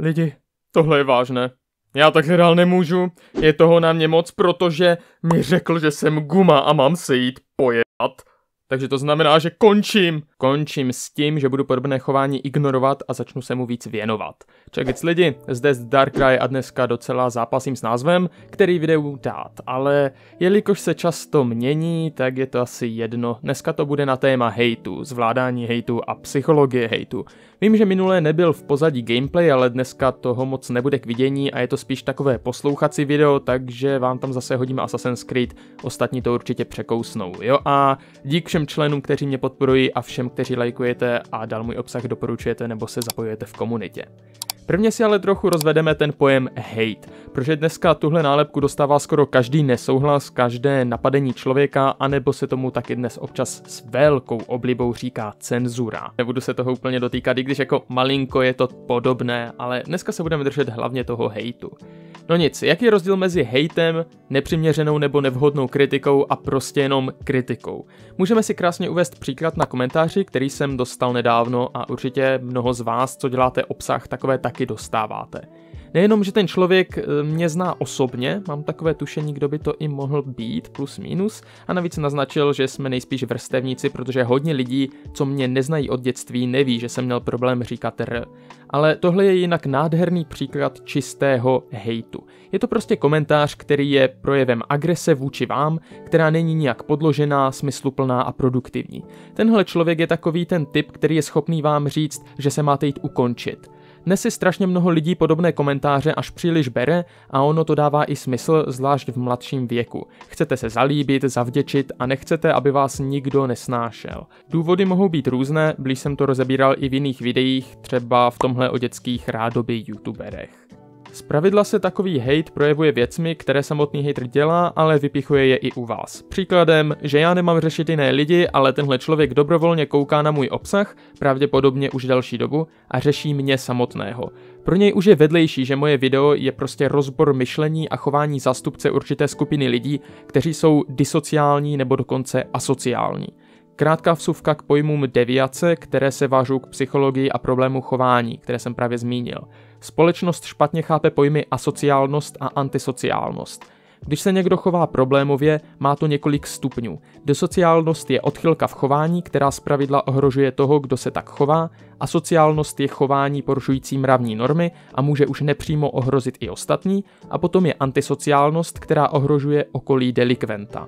Lidi, tohle je vážné. Já takhle dál nemůžu, je toho na mě moc, protože mi řekl, že jsem guma a mám se jít pojedat. Takže to znamená, že končím. Končím s tím, že budu podobné chování ignorovat a začnu se mu víc věnovat. Čekajte lidi, zde z Darkry a dneska docela zápasím s názvem, který videu dát, ale jelikož se často mění, tak je to asi jedno. Dneska to bude na téma hejtu, zvládání hejtu a psychologie hejtu. Vím, že minulé nebyl v pozadí gameplay, ale dneska toho moc nebude k vidění a je to spíš takové poslouchací video, takže vám tam zase hodíme Assassin's Creed, ostatní to určitě překousnou, jo? A dík všem členům, kteří mě podporují a všem, kteří lajkujete a dál můj obsah doporučujete nebo se zapojujete v komunitě. Prvně si ale trochu rozvedeme ten pojem hate, protože dneska tuhle nálepku dostává skoro každý nesouhlas, každé napadení člověka, anebo se tomu taky dnes občas s velkou oblibou říká cenzura. Nebudu se toho úplně dotýkat, i když jako malinko je to podobné, ale dneska se budeme držet hlavně toho hejtu. No nic, jaký je rozdíl mezi hejtem, nepřiměřenou nebo nevhodnou kritikou a prostě jenom kritikou? Můžeme si krásně uvést příklad na komentáři, který jsem dostal nedávno a určitě mnoho z vás, co děláte obsah takové, taky dostáváte. Nejenom, že ten člověk mě zná osobně, mám takové tušení, kdo by to i mohl být, plus minus, a navíc naznačil, že jsme nejspíš vrstevníci, protože hodně lidí, co mě neznají od dětství, neví, že jsem měl problém říkat R. Ale tohle je jinak nádherný příklad čistého hejtu. Je to prostě komentář, který je projevem agrese vůči vám, která není nijak podložená, smysluplná a produktivní. Tenhle člověk je takový ten typ, který je schopný vám říct, že se máte jít ukončit. Dnes si strašně mnoho lidí podobné komentáře až příliš bere a ono to dává i smysl, zvlášť v mladším věku. Chcete se zalíbit, zavděčit a nechcete, aby vás nikdo nesnášel. Důvody mohou být různé, blíž jsem to rozebíral i v jiných videích, třeba v tomhle o dětských rádoby youtuberech. Zpravidla se takový hejt projevuje věcmi, které samotný hejtr dělá, ale vypichuje je i u vás. Příkladem, že já nemám řešit jiné lidi, ale tenhle člověk dobrovolně kouká na můj obsah, pravděpodobně už další dobu, a řeší mě samotného. Pro něj už je vedlejší, že moje video je prostě rozbor myšlení a chování zástupce určité skupiny lidí, kteří jsou disociální nebo dokonce asociální. Krátká vsuvka k pojmům deviace, které se vážou k psychologii a problému chování, které jsem právě zmínil. Společnost špatně chápe pojmy asociálnost a antisociálnost. Když se někdo chová problémově, má to několik stupňů. Disociálnost je odchylka v chování, která zpravidla ohrožuje toho, kdo se tak chová. Asociálnost je chování porušující mravní normy a může už nepřímo ohrozit i ostatní. A potom je antisociálnost, která ohrožuje okolí delikventa.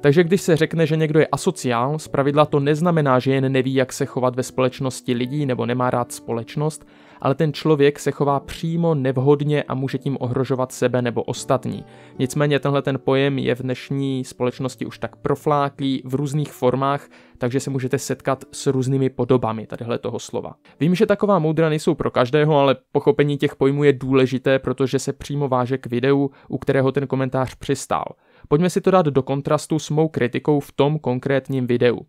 Takže když se řekne, že někdo je asociál, zpravidla to neznamená, že jen neví, jak se chovat ve společnosti lidí nebo nemá rád společnost, ale ten člověk se chová přímo nevhodně a může tím ohrožovat sebe nebo ostatní. Nicméně tenhle ten pojem je v dnešní společnosti už tak profláklý v různých formách, takže se můžete setkat s různými podobami tadyhle toho slova. Vím, že taková moudra nejsou pro každého, ale pochopení těch pojmů je důležité, protože se přímo váže k videu, u kterého ten komentář přistál. Pojďme si to dát do kontrastu s mou kritikou v tom konkrétním videu.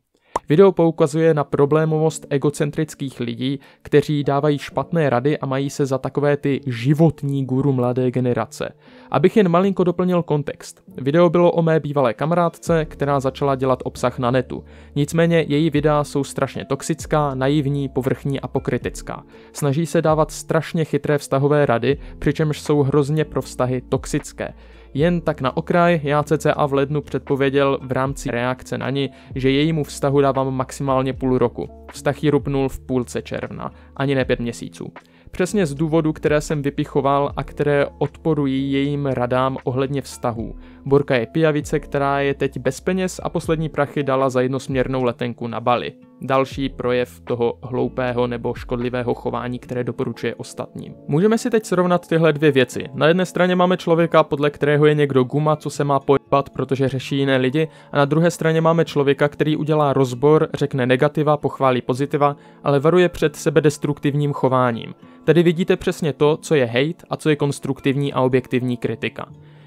Video poukazuje na problémovost egocentrických lidí, kteří dávají špatné rady a mají se za takové ty životní guru mladé generace. Abych jen malinko doplnil kontext. Video bylo o mé bývalé kamarádce, která začala dělat obsah na netu. Nicméně její videa jsou strašně toxická, naivní, povrchní a pokrytecká. Snaží se dávat strašně chytré vztahové rady, přičemž jsou hrozně pro vztahy toxické. Jen tak na okraj, já cca v lednu předpověděl v rámci reakce na ni, že jejímu vztahu dávám maximálně půl roku. Vztah jí rupnul v půlce června, ani ne 5 měsíců. Přesně z důvodu, které jsem vypichoval a které odporují jejím radám ohledně vztahů. Borka je pijavice, která je teď bez peněz a poslední prachy dala za jednosměrnou letenku na Bali. Další projev toho hloupého nebo škodlivého chování, které doporučuje ostatním. Můžeme si teď srovnat tyhle dvě věci. Na jedné straně máme člověka, podle kterého je někdo guma, co se má pojebat, protože řeší jiné lidi, a na druhé straně máme člověka, který udělá rozbor, řekne negativa, pochválí pozitiva, ale varuje před sebedestruktivním chováním. Tady vidíte přesně to, co je hejt a co je konstruktivní a objektivní kritika.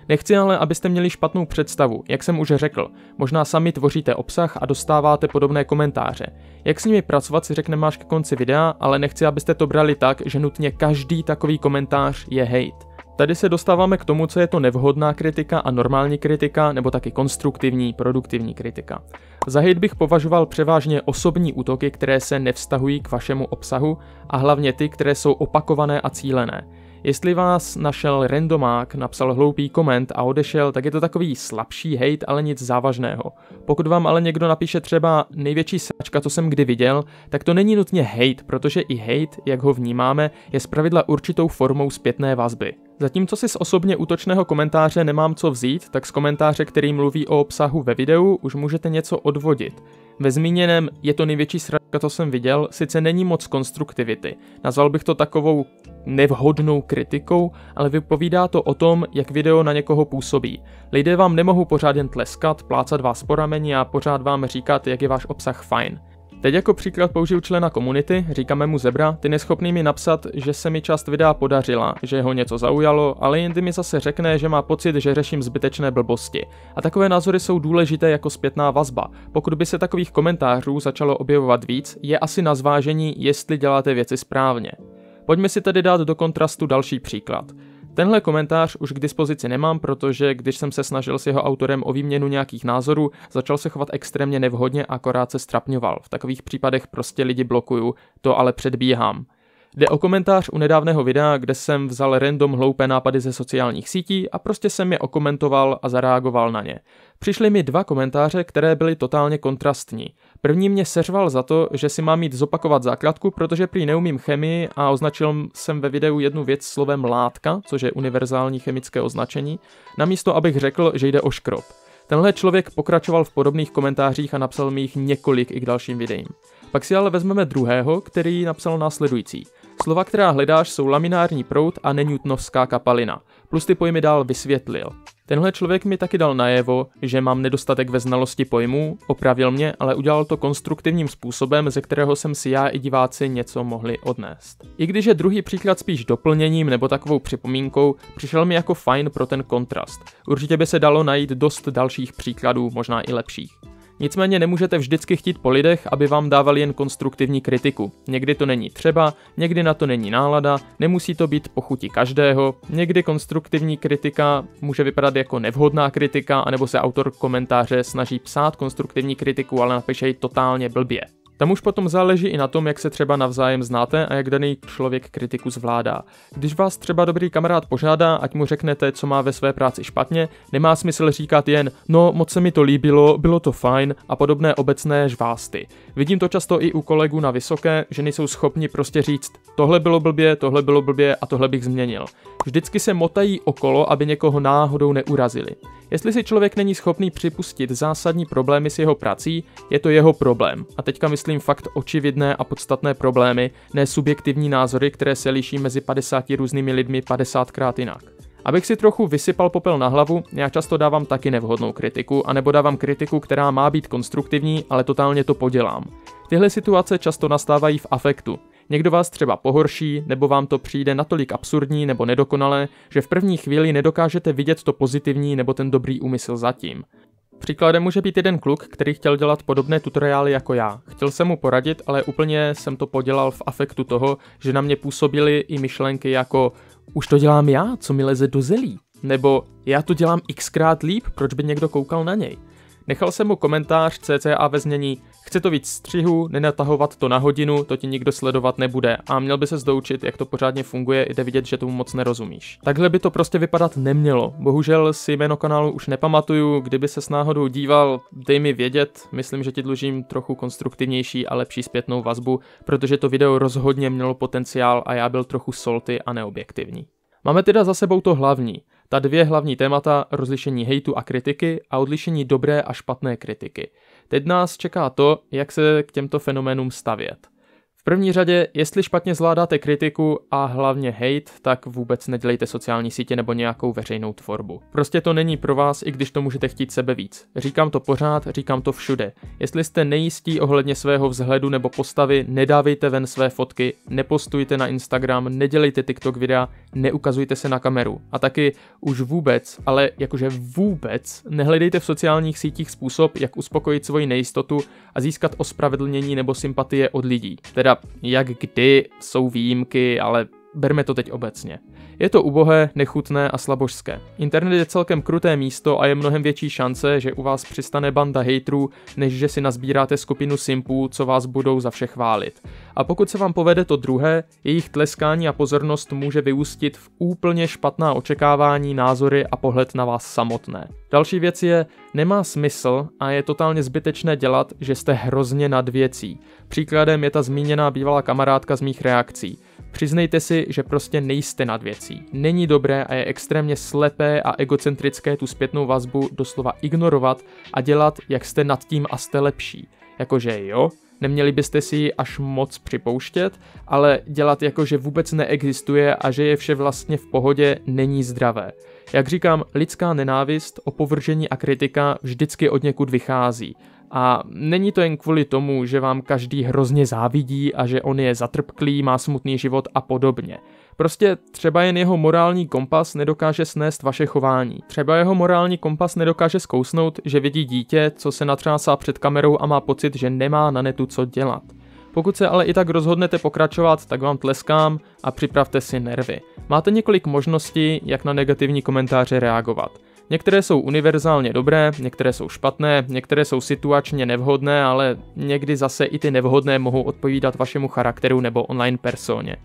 Nechci ale, abyste měli špatnou představu, jak jsem už řekl. Možná sami tvoříte obsah a dostáváte podobné komentáře. Jak s nimi pracovat, si řekneme až ke konci videa, ale nechci, abyste to brali tak, že nutně každý takový komentář je hejt. Tady se dostáváme k tomu, co je to nevhodná kritika a normální kritika, nebo taky konstruktivní, produktivní kritika. Za hejt bych považoval převážně osobní útoky, které se nevztahují k vašemu obsahu a hlavně ty, které jsou opakované a cílené. Jestli vás našel randomák, napsal hloupý koment a odešel, tak je to takový slabší hate, ale nic závažného. Pokud vám ale někdo napíše třeba největší sračka, co jsem kdy viděl, tak to není nutně hate, protože i hate, jak ho vnímáme, je zpravidla určitou formou zpětné vazby. Zatímco si z osobně útočného komentáře nemám co vzít, tak z komentáře, který mluví o obsahu ve videu, už můžete něco odvodit. Ve zmíněném je to největší sračka, co jsem viděl, sice není moc konstruktivity. Nazval bych to takovou nevhodnou kritikou, ale vypovídá to o tom, jak video na někoho působí. Lidé vám nemohou pořád jen tleskat, plácat vás po rameni a pořád vám říkat, jak je váš obsah fajn. Teď jako příklad použiju člena komunity, říkáme mu Zebra, ten je schopný mi napsat, že se mi část videa podařila, že ho něco zaujalo, ale jindy mi zase řekne, že má pocit, že řeším zbytečné blbosti. A takové názory jsou důležité jako zpětná vazba. Pokud by se takových komentářů začalo objevovat víc, je asi na zvážení, jestli děláte věci správně. Pojďme si tedy dát do kontrastu další příklad. Tenhle komentář už k dispozici nemám, protože když jsem se snažil s jeho autorem o výměnu nějakých názorů, začal se chovat extrémně nevhodně, akorát se strapňoval. V takových případech prostě lidi blokuju, to ale předbíhám. Jde o komentář u nedávného videa, kde jsem vzal random hloupé nápady ze sociálních sítí a prostě jsem je okomentoval a zareagoval na ně. Přišly mi dva komentáře, které byly totálně kontrastní. První mě seřval za to, že si mám jít zopakovat základku, protože prý neumím chemii a označil jsem ve videu jednu věc slovem látka, což je univerzální chemické označení, namísto abych řekl, že jde o škrob. Tenhle člověk pokračoval v podobných komentářích a napsal mi jich několik i k dalším videím. Pak si ale vezmeme druhého, který napsal následující. Slova, která hledáš, jsou laminární proud a nenewtonovská kapalina. Plus ty pojmy dál vysvětlil. Tenhle člověk mi taky dal najevo, že mám nedostatek ve znalosti pojmů, opravil mě, ale udělal to konstruktivním způsobem, ze kterého jsem si já i diváci něco mohli odnést. I když je druhý příklad spíš doplněním nebo takovou připomínkou, přišel mi jako fajn pro ten kontrast. Určitě by se dalo najít dost dalších příkladů, možná i lepších. Nicméně nemůžete vždycky chtít po lidech, aby vám dávali jen konstruktivní kritiku. Někdy to není třeba, někdy na to není nálada, nemusí to být po chuti každého, někdy konstruktivní kritika může vypadat jako nevhodná kritika, anebo se autor komentáře snaží psát konstruktivní kritiku, ale napíše ji totálně blbě. Tam už potom záleží i na tom, jak se třeba navzájem znáte a jak daný člověk kritiku zvládá. Když vás třeba dobrý kamarád požádá, ať mu řeknete, co má ve své práci špatně, nemá smysl říkat jen "no, moc se mi to líbilo, bylo to fajn" a podobné obecné žvásty. Vidím to často i u kolegů na vysoké, že nejsou schopni prostě říct tohle bylo blbě a tohle bych změnil. Vždycky se motají okolo, aby někoho náhodou neurazili. Jestli si člověk není schopný připustit zásadní problémy s jeho prací, je to jeho problém. A teďka myslím fakt očividné a podstatné problémy, ne subjektivní názory, které se liší mezi 50 různými lidmi 50krát jinak. Abych si trochu vysypal popel na hlavu, já často dávám taky nevhodnou kritiku, anebo dávám kritiku, která má být konstruktivní, ale totálně to podělám. Tyhle situace často nastávají v afektu. Někdo vás třeba pohorší, nebo vám to přijde natolik absurdní nebo nedokonalé, že v první chvíli nedokážete vidět to pozitivní nebo ten dobrý úmysl zatím. Příkladem může být jeden kluk, který chtěl dělat podobné tutoriály jako já. Chtěl jsem mu poradit, ale úplně jsem to podělal v afektu toho, že na mě působily i myšlenky jako "už to dělám já, co mi leze do zelí", nebo "já to dělám xkrát líp, proč by někdo koukal na něj". Nechal jsem mu komentář cca ve znění "chce to víc střihu, nenatahovat to na hodinu, to ti nikdo sledovat nebude a měl by se doučit, jak to pořádně funguje, jde vidět, že tomu moc nerozumíš". Takhle by to prostě vypadat nemělo, bohužel si jméno kanálu už nepamatuju, kdyby se s náhodou díval, dej mi vědět, myslím, že ti dlužím trochu konstruktivnější a lepší zpětnou vazbu, protože to video rozhodně mělo potenciál a já byl trochu salty a neobjektivní. Máme teda za sebou to hlavní. Ta dvě hlavní témata, rozlišení hejtu a kritiky a odlišení dobré a špatné kritiky. Teď nás čeká to, jak se k těmto fenoménům stavět. V první řadě, jestli špatně zvládáte kritiku a hlavně hejt, tak vůbec nedělejte sociální sítě nebo nějakou veřejnou tvorbu. Prostě to není pro vás, i když to můžete chtít sebe víc. Říkám to pořád, říkám to všude. Jestli jste nejistí ohledně svého vzhledu nebo postavy, nedávejte ven své fotky, nepostujte na Instagram, nedělejte TikTok videa, neukazujte se na kameru. A taky už vůbec, ale jakože vůbec, nehledejte v sociálních sítích způsob, jak uspokojit svoji nejistotu a získat ospravedlnění nebo sympatie od lidí. Teda jak kdy jsou výjimky, ale berme to teď obecně. Je to ubohé, nechutné a slabožské. Internet je celkem kruté místo a je mnohem větší šance, že u vás přistane banda hejtrů, než že si nazbíráte skupinu simpů, co vás budou za vše chválit. A pokud se vám povede to druhé, jejich tleskání a pozornost může vyústit v úplně špatná očekávání, názory a pohled na vás samotné. Další věc je, nemá smysl a je totálně zbytečné dělat, že jste hrozně nad věcí. Příkladem je ta zmíněná bývalá kamarádka z mých reakcí. Přiznejte si, že prostě nejste nad věcí. Není dobré a je extrémně slepé a egocentrické tu zpětnou vazbu doslova ignorovat a dělat, jak jste nad tím a jste lepší. Jakože jo, neměli byste si ji až moc připouštět, ale dělat jako, že vůbec neexistuje a že je vše vlastně v pohodě, není zdravé. Jak říkám, lidská nenávist, opovržení a kritika vždycky od někud vychází. A není to jen kvůli tomu, že vám každý hrozně závidí a že on je zatrpklý, má smutný život a podobně. Prostě třeba jen jeho morální kompas nedokáže snést vaše chování. Třeba jeho morální kompas nedokáže zkousnout, že vidí dítě, co se natřásá před kamerou a má pocit, že nemá na netu co dělat. Pokud se ale i tak rozhodnete pokračovat, tak vám tleskám a připravte si nervy. Máte několik možností, jak na negativní komentáře reagovat. Některé jsou univerzálně dobré, některé jsou špatné, některé jsou situačně nevhodné, ale někdy zase i ty nevhodné mohou odpovídat vašemu charakteru nebo online personě.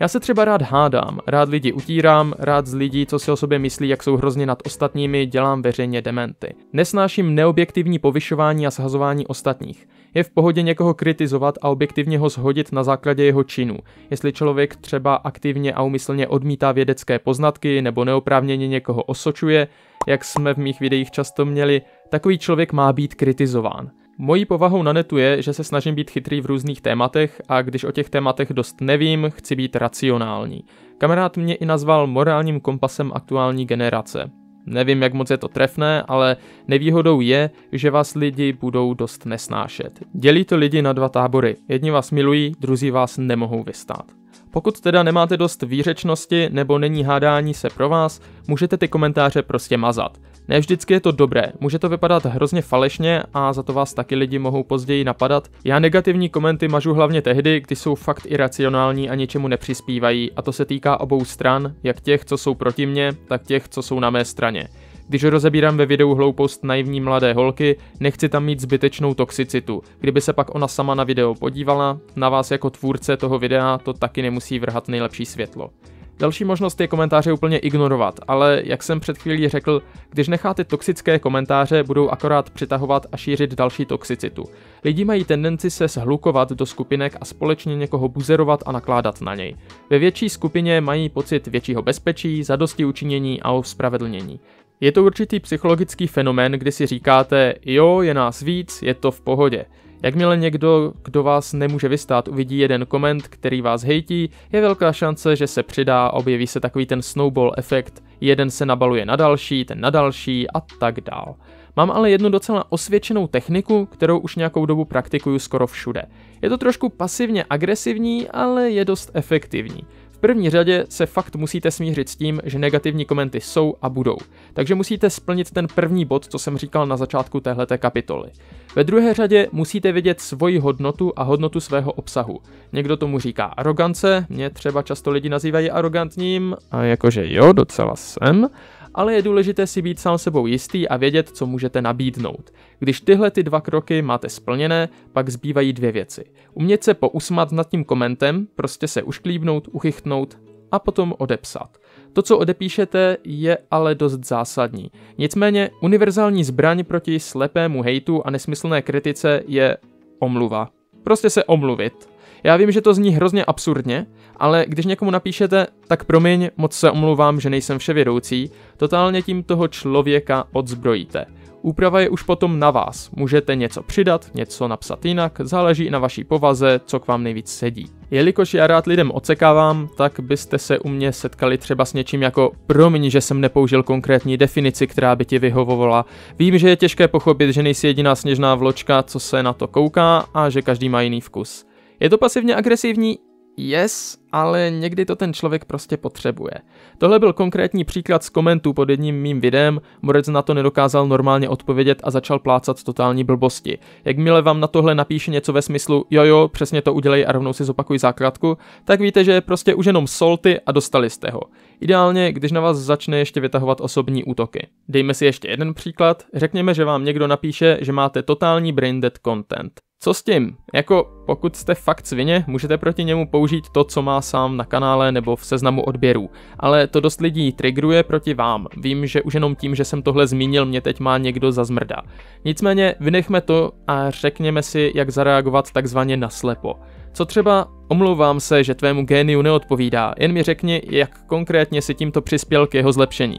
Já se třeba rád hádám, rád lidi utírám, rád z lidí, co si o sobě myslí, jak jsou hrozně nad ostatními, dělám veřejně dementy. Nesnáším neobjektivní povyšování a shazování ostatních. Je v pohodě někoho kritizovat a objektivně ho shodit na základě jeho činů. Jestli člověk třeba aktivně a úmyslně odmítá vědecké poznatky nebo neoprávněně někoho osočuje, jak jsme v mých videích často měli, takový člověk má být kritizován. Mojí povahou na netu je, že se snažím být chytrý v různých tématech a když o těch tématech dost nevím, chci být racionální. Kamarád mě i nazval morálním kompasem aktuální generace. Nevím, jak moc je to trefné, ale nevýhodou je, že vás lidi budou dost nesnášet. Dělí to lidi na dva tábory. Jedni vás milují, druzí vás nemohou vystát. Pokud teda nemáte dost výřečnosti nebo není hádání se pro vás, můžete ty komentáře prostě mazat. Ne vždycky je to dobré, může to vypadat hrozně falešně a za to vás taky lidi mohou později napadat. Já negativní komenty mažu hlavně tehdy, kdy jsou fakt iracionální a ničemu nepřispívají a to se týká obou stran, jak těch, co jsou proti mně, tak těch, co jsou na mé straně. Když rozebírám ve videu hloupost naivní mladé holky, nechci tam mít zbytečnou toxicitu. Kdyby se pak ona sama na video podívala, na vás jako tvůrce toho videa to taky nemusí vrhat nejlepší světlo. Další možnost je komentáře úplně ignorovat, ale jak jsem před chvílí řekl, když necháte toxické komentáře, budou akorát přitahovat a šířit další toxicitu. Lidi mají tendenci se shlukovat do skupinek a společně někoho buzerovat a nakládat na něj. Ve větší skupině mají pocit většího bezpečí, zadosti učinění a ospravedlnění. Je to určitý psychologický fenomén, kdy si říkáte, jo, je nás víc, je to v pohodě. Jakmile někdo, kdo vás nemůže vystát, uvidí jeden koment, který vás hejtí, je velká šance, že se přidá, objeví se takový ten snowball efekt, jeden se nabaluje na další, ten na další a tak dál. Mám ale jednu docela osvědčenou techniku, kterou už nějakou dobu praktikuju skoro všude. Je to trošku pasivně agresivní, ale je dost efektivní. V první řadě se fakt musíte smířit s tím, že negativní komenty jsou a budou, takže musíte splnit ten první bod, co jsem říkal na začátku téhleté kapitoly. Ve druhé řadě musíte vědět svoji hodnotu a hodnotu svého obsahu. Někdo tomu říká arogance, mě třeba často lidi nazývají arogantním, a jakože jo, docela jsem, ale je důležité si být sám sebou jistý a vědět, co můžete nabídnout. Když tyhle ty dva kroky máte splněné, pak zbývají dvě věci. Umět se pousmát nad tím komentem, prostě se ušklíbnout, uchychtnout a potom odepsat. To, co odepíšete, je ale dost zásadní. Nicméně univerzální zbraň proti slepému hejtu a nesmyslné kritice je omluva. Prostě se omluvit. Já vím, že to zní hrozně absurdně, ale když někomu napíšete, tak promiň, moc se omlouvám, že nejsem vševědoucí, totálně tím toho člověka odzbrojíte. Úprava je už potom na vás, můžete něco přidat, něco napsat jinak, záleží i na vaší povaze, co k vám nejvíc sedí. Jelikož já rád lidem odsekávám, tak byste se u mě setkali třeba s něčím jako promiň, že jsem nepoužil konkrétní definici, která by ti vyhovovala. Vím, že je těžké pochopit, že nejsi jediná sněžná vločka, co se na to kouká a že každý má jiný vkus. Je to pasivně agresivní? Yes, ale někdy to ten člověk prostě potřebuje. Tohle byl konkrétní příklad z komentů pod jedním mým videem, Morec na to nedokázal normálně odpovědět a začal plácat totální blbosti. Jakmile vám na tohle napíše něco ve smyslu jojo, přesně to udělej a rovnou si zopakuj základku, tak víte, že je prostě už jenom solty a dostali jste ho. Ideálně, když na vás začne ještě vytahovat osobní útoky. Dejme si ještě jeden příklad, řekněme, že vám někdo napíše, že máte totální braindead content. Co s tím? Jako pokud jste fakt svině, můžete proti němu použít to, co má sám na kanále nebo v seznamu odběrů. Ale to dost lidí triggeruje proti vám. Vím, že už jenom tím, že jsem tohle zmínil, mě teď má někdo za zmrda. Nicméně vynechme to a řekněme si, jak zareagovat takzvaně naslepo. Co třeba, omlouvám se, že tvému géniu neodpovídá, jen mi řekni, jak konkrétně si tímto přispěl k jeho zlepšení.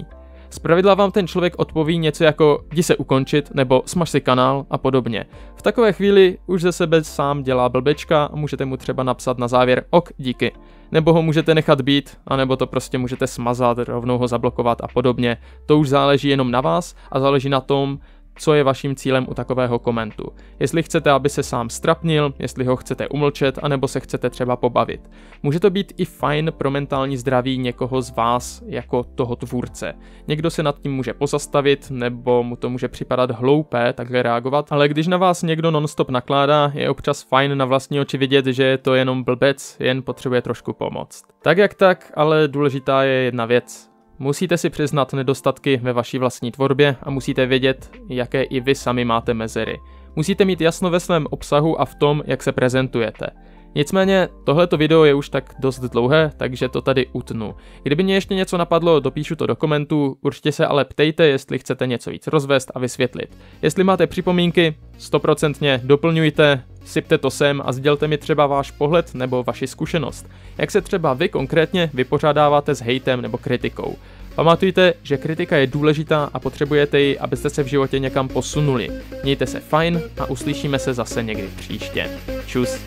Zpravidla vám ten člověk odpoví něco jako jdi se ukončit nebo smaž si kanál a podobně. V takové chvíli už ze sebe sám dělá blbečka a můžete mu třeba napsat na závěr ok, díky. Nebo ho můžete nechat být, anebo to prostě můžete smazat, rovnou ho zablokovat a podobně. To už záleží jenom na vás a záleží na tom, co je vaším cílem u takového komentu. Jestli chcete, aby se sám strapnil, jestli ho chcete umlčet, anebo se chcete třeba pobavit. Může to být i fajn pro mentální zdraví někoho z vás jako toho tvůrce. Někdo se nad tím může pozastavit, nebo mu to může připadat hloupé takhle reagovat, ale když na vás někdo nonstop nakládá, je občas fajn na vlastní oči vidět, že je to jenom blbec, jen potřebuje trošku pomoct. Tak jak tak, ale důležitá je jedna věc. Musíte si přiznat nedostatky ve vaší vlastní tvorbě a musíte vědět, jaké i vy sami máte mezery. Musíte mít jasno ve svém obsahu a v tom, jak se prezentujete. Nicméně, tohleto video je už tak dost dlouhé, takže to tady utnu. Kdyby mě ještě něco napadlo, dopíšu to do komentů, určitě se ale ptejte, jestli chcete něco víc rozvést a vysvětlit. Jestli máte připomínky, 100% doplňujte, sypte to sem a sdělte mi třeba váš pohled nebo vaši zkušenost. Jak se třeba vy konkrétně vypořádáváte s hejtem nebo kritikou. Pamatujte, že kritika je důležitá a potřebujete ji, abyste se v životě někam posunuli. Mějte se fajn a uslyšíme se zase někdy příště. Čus.